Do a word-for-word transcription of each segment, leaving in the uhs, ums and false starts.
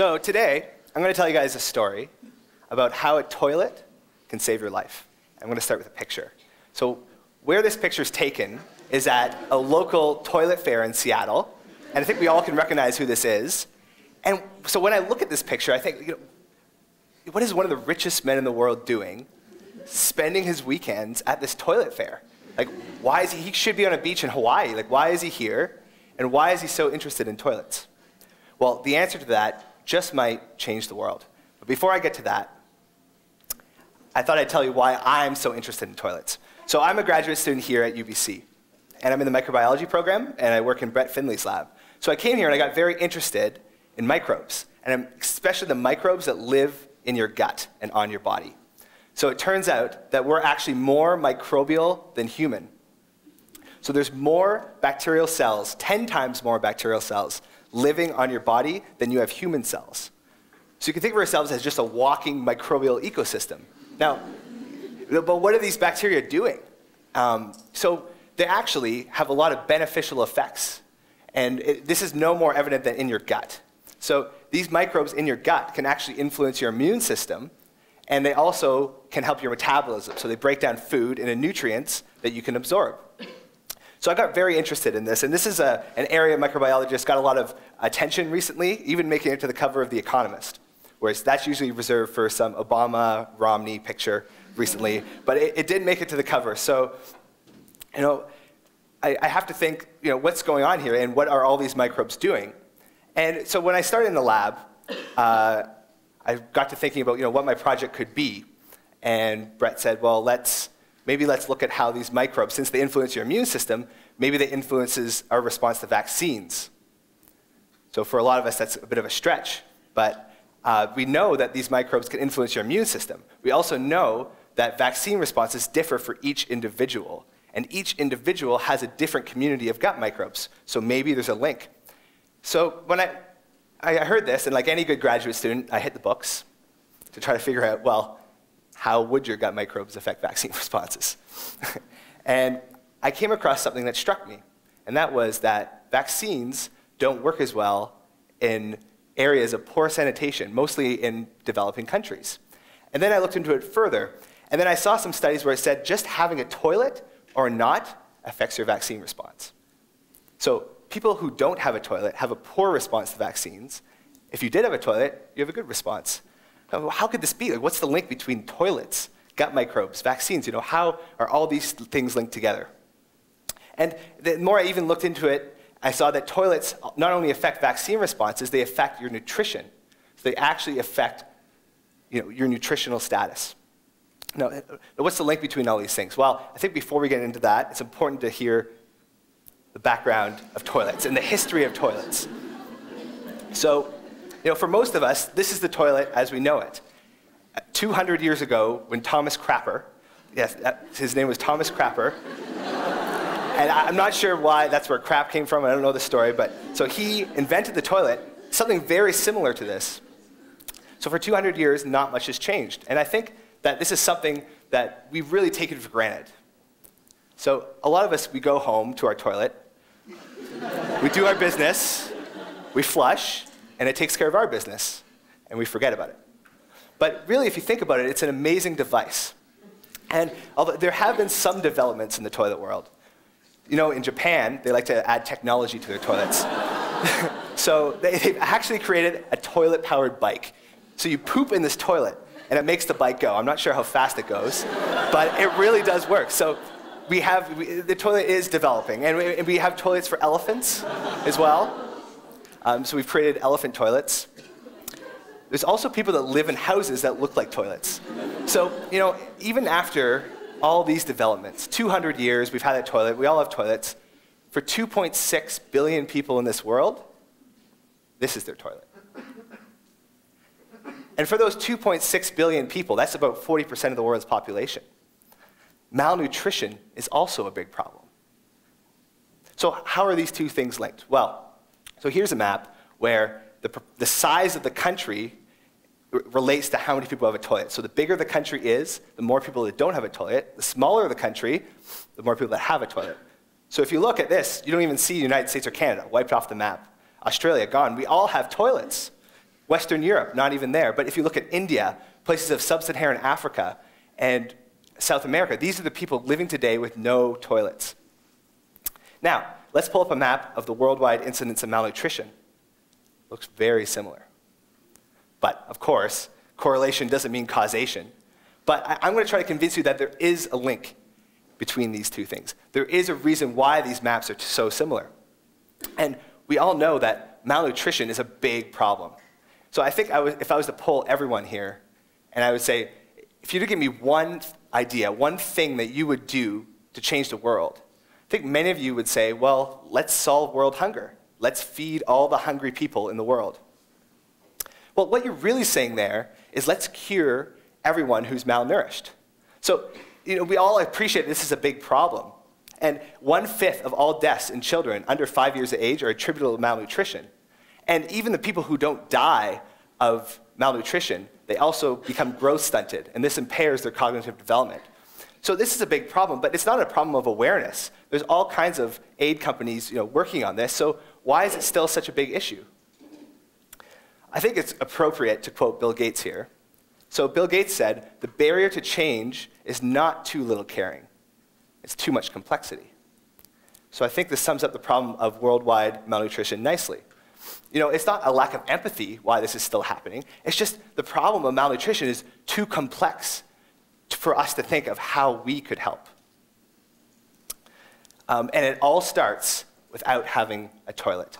So today, I'm going to tell you guys a story about how a toilet can save your life. I'm going to start with a picture. So where this picture is taken is at a local toilet fair in Seattle. And I think we all can recognize who this is. And so when I look at this picture, I think, you know, what is one of the richest men in the world doing, spending his weekends at this toilet fair? Like, why is he, he should be on a beach in Hawaii. Like, why is he here? And why is he so interested in toilets? Well, the answer to that just might change the world. But before I get to that, I thought I'd tell you why I'm so interested in toilets. So I'm a graduate student here at U B C, and I'm in the microbiology program, and I work in Brett Findley's lab. So I came here and I got very interested in microbes, and especially the microbes that live in your gut and on your body. So it turns out that we're actually more microbial than human. So there's more bacterial cells, ten times more bacterial cells, living on your body than you have human cells. So you can think of ourselves as just a walking microbial ecosystem. Now, but what are these bacteria doing? Um, so they actually have a lot of beneficial effects. And it, this is no more evident than in your gut. So these microbes in your gut can actually influence your immune system, and they also can help your metabolism. So they break down food into nutrients that you can absorb. So I got very interested in this, and this is a, an area microbiologists got a lot of attention recently, even making it to the cover of The Economist, whereas that's usually reserved for some Obama, Romney picture recently, but it, it did make it to the cover. So, you know, I, I have to think, you know, what's going on here, and what are all these microbes doing? And so when I started in the lab, uh, I got to thinking about, you know, what my project could be. And Brett said, well, let's, maybe let's look at how these microbes, since they influence your immune system, maybe they influences our response to vaccines. So for a lot of us, that's a bit of a stretch. But uh, we know that these microbes can influence your immune system. We also know that vaccine responses differ for each individual. And each individual has a different community of gut microbes. So maybe there's a link. So when I, I heard this, and like any good graduate student, I hit the books to try to figure out, well, how would your gut microbes affect vaccine responses? And I came across something that struck me, and that was that vaccines don't work as well in areas of poor sanitation, mostly in developing countries. And then I looked into it further, and then I saw some studies where it said just having a toilet or not affects your vaccine response. So people who don't have a toilet have a poor response to vaccines. If you did have a toilet, you have a good response. How could this be? Like, what's the link between toilets, gut microbes, vaccines? You know, how are all these things linked together? And the more I even looked into it, I saw that toilets not only affect vaccine responses, they affect your nutrition. So they actually affect, you know, your nutritional status. Now, what's the link between all these things? Well, I think before we get into that, it's important to hear the background of toilets and the history of toilets. So, you know, for most of us, this is the toilet as we know it. two hundred years ago, when Thomas Crapper, yes, that, his name was Thomas Crapper, and I, I'm not sure why that's where crap came from, I don't know the story, but so he invented the toilet, something very similar to this. So for two hundred years, not much has changed. And I think that this is something that we've really taken for granted. So a lot of us, we go home to our toilet, we do our business, we flush, and it takes care of our business, and we forget about it. But really, if you think about it, it's an amazing device. And although there have been some developments in the toilet world. You know, in Japan, they like to add technology to their toilets. So they, they've actually created a toilet-powered bike. So you poop in this toilet, and it makes the bike go. I'm not sure how fast it goes, but it really does work. So we have, we, the toilet is developing, and we, and we have toilets for elephants as well. Um, so we've created elephant toilets. There's also people that live in houses that look like toilets. So, you know, even after all these developments, two hundred years, we've had a toilet, we all have toilets. For two point six billion people in this world, this is their toilet. And for those two point six billion people, that's about forty percent of the world's population. Malnutrition is also a big problem. So how are these two things linked? Well, so here's a map where the, the size of the country relates to how many people have a toilet. So the bigger the country is, the more people that don't have a toilet. The smaller the country, the more people that have a toilet. So if you look at this, you don't even see the United States or Canada, wiped off the map. Australia, gone. We all have toilets. Western Europe, not even there. But if you look at India, places of sub-Saharan Africa, and South America, these are the people living today with no toilets. Now, let's pull up a map of the worldwide incidence of malnutrition. Looks very similar. But, of course, correlation doesn't mean causation. But I, I'm going to try to convince you that there is a link between these two things. There is a reason why these maps are so similar. And we all know that malnutrition is a big problem. So I think I was, if I was to poll everyone here, and I would say, if you were to give me one idea, one thing that you would do to change the world, I think many of you would say, well, let's solve world hunger. Let's feed all the hungry people in the world. Well, what you're really saying there is let's cure everyone who's malnourished. So, you know, we all appreciate this is a big problem. And one-fifth of all deaths in children under five years of age are attributable to malnutrition. And even the people who don't die of malnutrition, they also become growth stunted, and this impairs their cognitive development. So this is a big problem, but it's not a problem of awareness. There's all kinds of aid companies, you know, working on this, so why is it still such a big issue? I think it's appropriate to quote Bill Gates here. So Bill Gates said, the barrier to change is not too little caring. It's too much complexity. So I think this sums up the problem of worldwide malnutrition nicely. You know, it's not a lack of empathy why this is still happening. It's just the problem of malnutrition is too complex for us to think of how we could help. Um, and it all starts without having a toilet.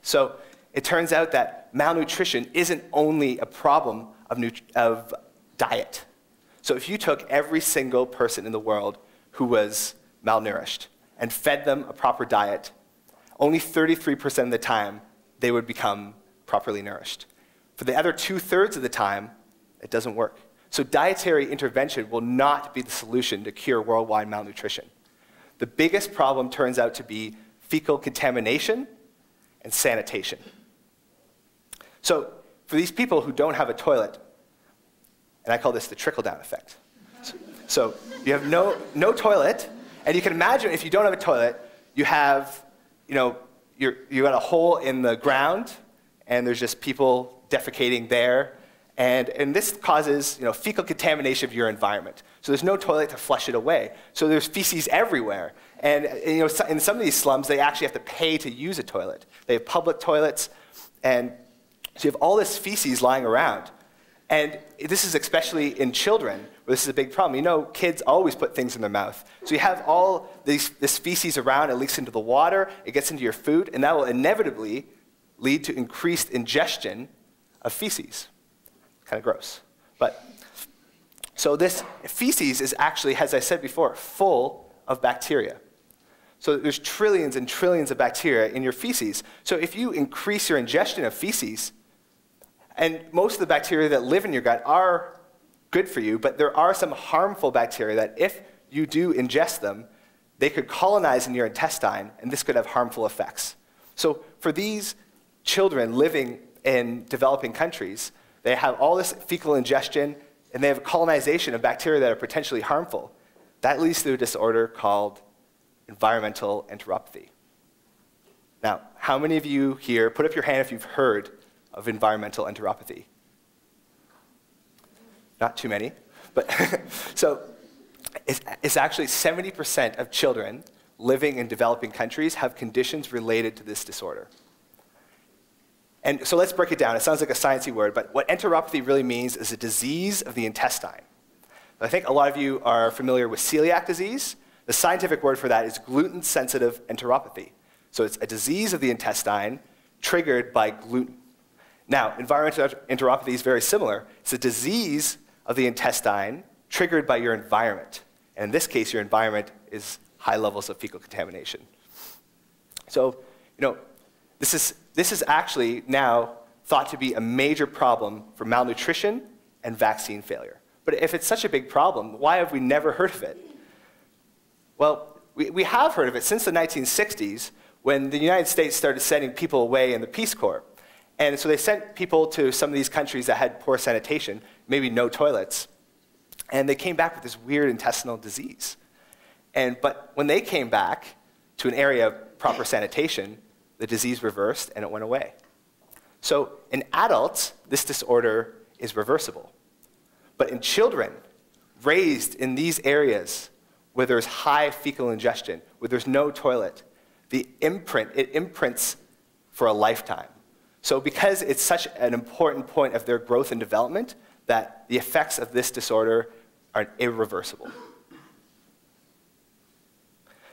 So it turns out that malnutrition isn't only a problem of, of diet. So if you took every single person in the world who was malnourished and fed them a proper diet, only thirty-three percent of the time they would become properly nourished. For the other two-thirds of the time, it doesn't work. So dietary intervention will not be the solution to cure worldwide malnutrition. The biggest problem turns out to be fecal contamination and sanitation. So for these people who don't have a toilet, and I call this the trickle-down effect. So, so you have no, no toilet, and you can imagine if you don't have a toilet, you have, you know, You're, you got a hole in the ground, and there's just people defecating there. And, and this causes, you know, fecal contamination of your environment. So there's no toilet to flush it away. So there's feces everywhere. And, and you know, in some of these slums, they actually have to pay to use a toilet. They have public toilets. And so you have all this feces lying around. And this is especially in children, where this is a big problem. You know, kids always put things in their mouth. So you have all these, this feces around, it leaks into the water, it gets into your food, and that will inevitably lead to increased ingestion of feces. Kind of gross. But, so this feces is actually, as I said before, full of bacteria. So there's trillions and trillions of bacteria in your feces. So if you increase your ingestion of feces, and most of the bacteria that live in your gut are good for you, but there are some harmful bacteria that if you do ingest them, they could colonize in your intestine, and this could have harmful effects. So for these children living in developing countries, they have all this fecal ingestion, and they have colonization of bacteria that are potentially harmful. That leads to a disorder called environmental enteropathy. Now, how many of you here, put up your hand if you've heard of environmental enteropathy? Not too many, but so it's, it's actually seventy percent of children living in developing countries have conditions related to this disorder. And so let's break it down. It sounds like a sciencey word, but what enteropathy really means is a disease of the intestine. I think a lot of you are familiar with celiac disease. The scientific word for that is gluten sensitive enteropathy. So it's a disease of the intestine triggered by gluten. Now, environmental enteropathy is very similar. It's a disease of the intestine triggered by your environment. And in this case, your environment is high levels of fecal contamination. So, you know, this is, this is actually now thought to be a major problem for malnutrition and vaccine failure. But if it's such a big problem, why have we never heard of it? Well, we, we have heard of it since the nineteen sixties, when the United States started sending people away in the Peace Corps. And so they sent people to some of these countries that had poor sanitation, maybe no toilets, and they came back with this weird intestinal disease. And, but when they came back to an area of proper sanitation, the disease reversed and it went away. So in adults, this disorder is reversible. But in children raised in these areas where there's high fecal ingestion, where there's no toilet, the imprint, it imprints for a lifetime. So because it's such an important point of their growth and development, that the effects of this disorder are irreversible.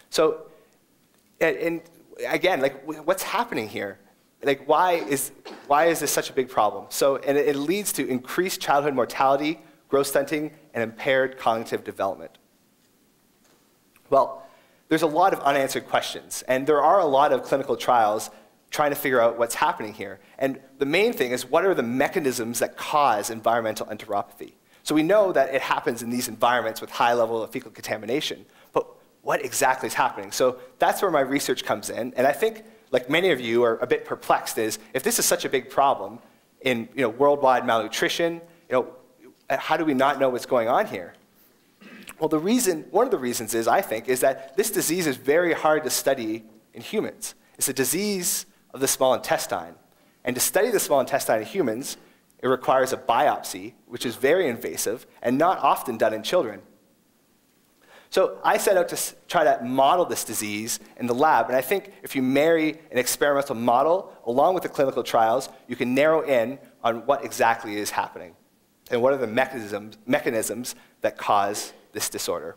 So, and, and again, like, what's happening here? Like, why is, why is this such a big problem? So, and it, it leads to increased childhood mortality, growth stunting, and impaired cognitive development. Well, there's a lot of unanswered questions, and there are a lot of clinical trials trying to figure out what's happening here. And the main thing is, what are the mechanisms that cause environmental enteropathy? So we know that it happens in these environments with high level of fecal contamination, but what exactly is happening? So that's where my research comes in, and I think, like many of you, are a bit perplexed, is if this is such a big problem in you know, worldwide malnutrition, you know, how do we not know what's going on here? Well, the reason, one of the reasons is, I think, is that this disease is very hard to study in humans. It's a disease of the small intestine. And to study the small intestine in humans, it requires a biopsy, which is very invasive and not often done in children. So I set out to try to model this disease in the lab, and I think if you marry an experimental model along with the clinical trials, you can narrow in on what exactly is happening and what are the mechanisms, mechanisms that cause this disorder.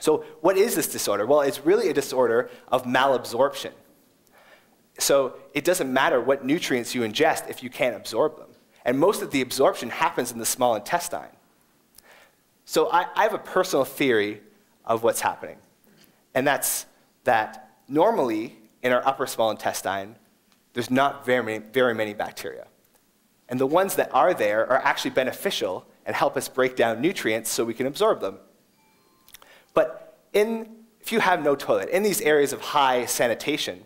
So what is this disorder? Well, it's really a disorder of malabsorption. So it doesn't matter what nutrients you ingest if you can't absorb them. And most of the absorption happens in the small intestine. So I, I have a personal theory of what's happening. And that's that normally in our upper small intestine, there's not very many, very many bacteria. And the ones that are there are actually beneficial and help us break down nutrients so we can absorb them. But in, if you have no toilet, in these areas of high sanitation,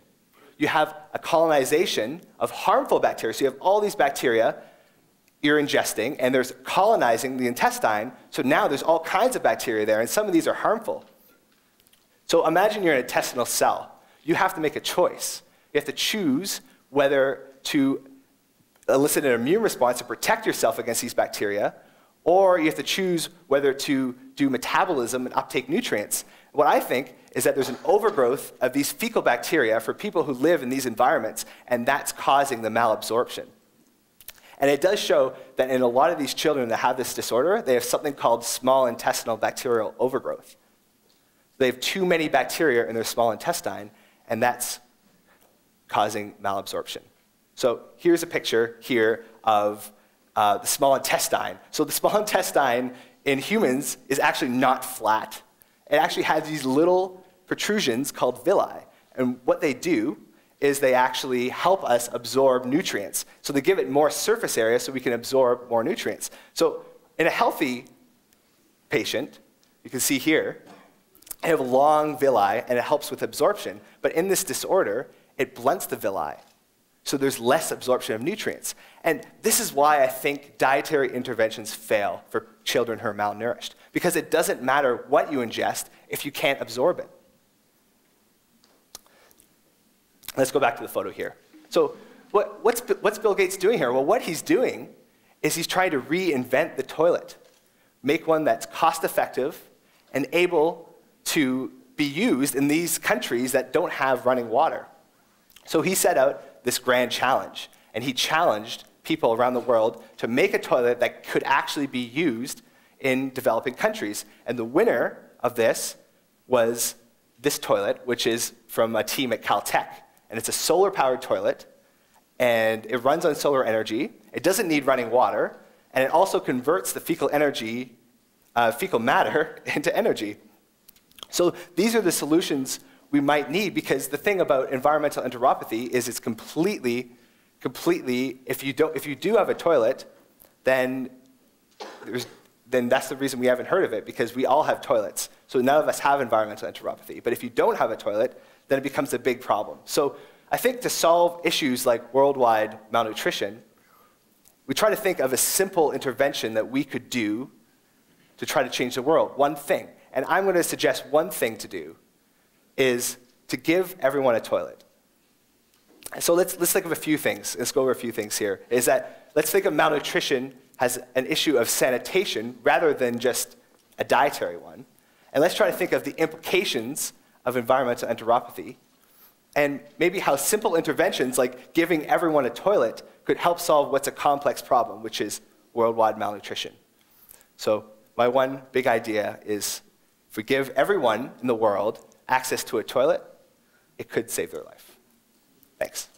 you have a colonization of harmful bacteria. So you have all these bacteria you're ingesting, and there's colonizing the intestine, so now there's all kinds of bacteria there, and some of these are harmful. So imagine you're an intestinal cell. You have to make a choice. You have to choose whether to elicit an immune response to protect yourself against these bacteria, or you have to choose whether to do metabolism and uptake nutrients. What I think is that there's an overgrowth of these fecal bacteria for people who live in these environments, and that's causing the malabsorption. And it does show that in a lot of these children that have this disorder, they have something called small intestinal bacterial overgrowth. They have too many bacteria in their small intestine, and that's causing malabsorption. So here's a picture here of uh, the small intestine. So the small intestine in humans is actually not flat. It actually has these little protrusions called villi. And what they do is they actually help us absorb nutrients. So they give it more surface area so we can absorb more nutrients. So in a healthy patient, you can see here, they have long villi and it helps with absorption. But in this disorder, it blunts the villi. So there's less absorption of nutrients. And this is why I think dietary interventions fail for children who are malnourished, because it doesn't matter what you ingest if you can't absorb it. Let's go back to the photo here. So what, what's, what's Bill Gates doing here? Well, what he's doing is he's trying to reinvent the toilet, make one that's cost-effective and able to be used in these countries that don't have running water. So he set out this grand challenge, and he challenged people around the world to make a toilet that could actually be used in developing countries. And the winner of this was this toilet, which is from a team at Caltech. And it's a solar-powered toilet, and it runs on solar energy. It doesn't need running water, and it also converts the fecal energy, uh, fecal matter into energy. So these are the solutions we might need, because the thing about environmental enteropathy is it's completely, completely, if you don't, if you do have a toilet, then there's, then that's the reason we haven't heard of it, because we all have toilets. So none of us have environmental enteropathy. But if you don't have a toilet, then it becomes a big problem. So I think to solve issues like worldwide malnutrition, we try to think of a simple intervention that we could do to try to change the world, one thing. And I'm going to suggest one thing to do is to give everyone a toilet. So let's, let's think of a few things. Let's go over a few things here. Is that let's think of malnutrition as an issue of sanitation rather than just a dietary one. And let's try to think of the implications of environmental enteropathy and maybe how simple interventions like giving everyone a toilet could help solve what's a complex problem, which is worldwide malnutrition. So my one big idea is if we give everyone in the world access to a toilet, it could save their life. Thanks.